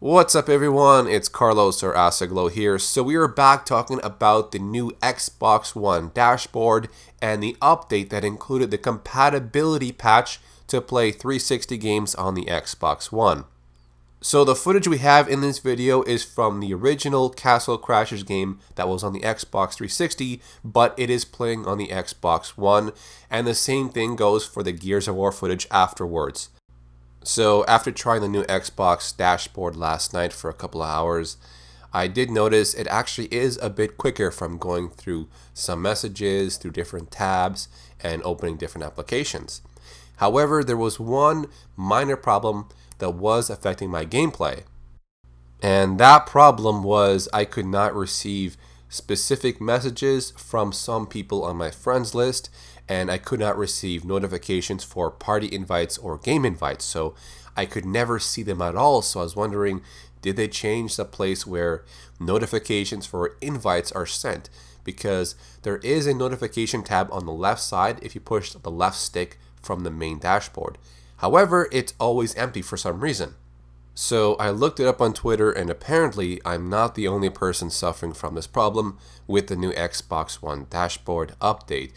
What's up everyone, it's Carlos or AcidGlow here. So we are back talking about the new Xbox One dashboard and the update that included the compatibility patch to play 360 games on the Xbox One. So the footage we have in this video is from the original Castle Crashers game that was on the Xbox 360, but it is playing on the Xbox One, and the same thing goes for the Gears of War footage afterwards. So after trying the new Xbox dashboard last night for a couple of hours, I did notice it actually is a bit quicker from going through some messages, through different tabs, and opening different applications. However, there was one minor problem that was affecting my gameplay. And that problem was I could not receive specific messages from some people on my friends list, and I could not receive notifications for party invites or game invites, so I could never see them at all. So I was wondering, did they change the place where notifications for invites are sent? Because there is a notification tab on the left side if you push the left stick from the main dashboard. However, it's always empty for some reason. So I looked it up on Twitter, and apparently I'm not the only person suffering from this problem with the new Xbox One dashboard update.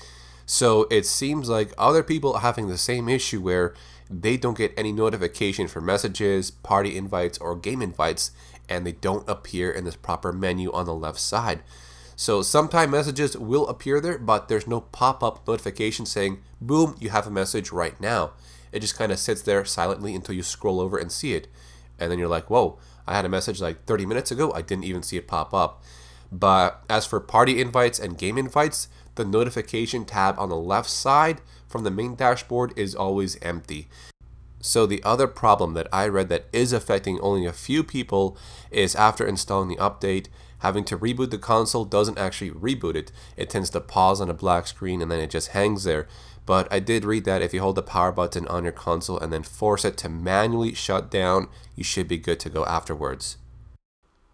So it seems like other people are having the same issue where they don't get any notification for messages, party invites, or game invites, and they don't appear in this proper menu on the left side. So sometimes messages will appear there, but there's no pop-up notification saying, boom, you have a message right now. It just kind of sits there silently until you scroll over and see it. And then you're like, whoa, I had a message like 30 minutes ago, I didn't even see it pop up. But as for party invites and game invites, the notification tab on the left side from the main dashboard is always empty. So the other problem that I read that is affecting only a few people is after installing the update, having to reboot the console doesn't actually reboot it. It tends to pause on a black screen and then it just hangs there. But I did read that if you hold the power button on your console and then force it to manually shut down, you should be good to go afterwards.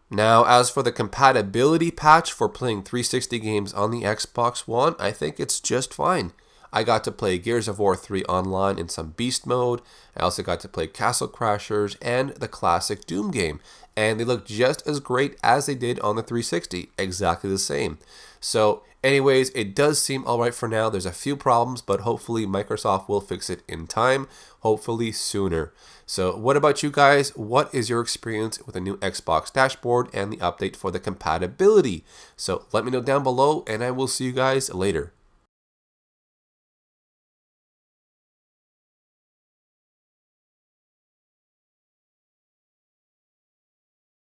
Now, as for the compatibility patch for playing 360 games on the Xbox One, I think it's just fine. I got to play Gears of War 3 online in some beast mode. I also got to play Castle Crashers and the classic Doom game. And they look just as great as they did on the 360, exactly the same. So anyways, it does seem alright for now. There's a few problems, but hopefully Microsoft will fix it in time, hopefully sooner. So what about you guys? What is your experience with the new Xbox dashboard and the update for the compatibility? So let me know down below, and I will see you guys later.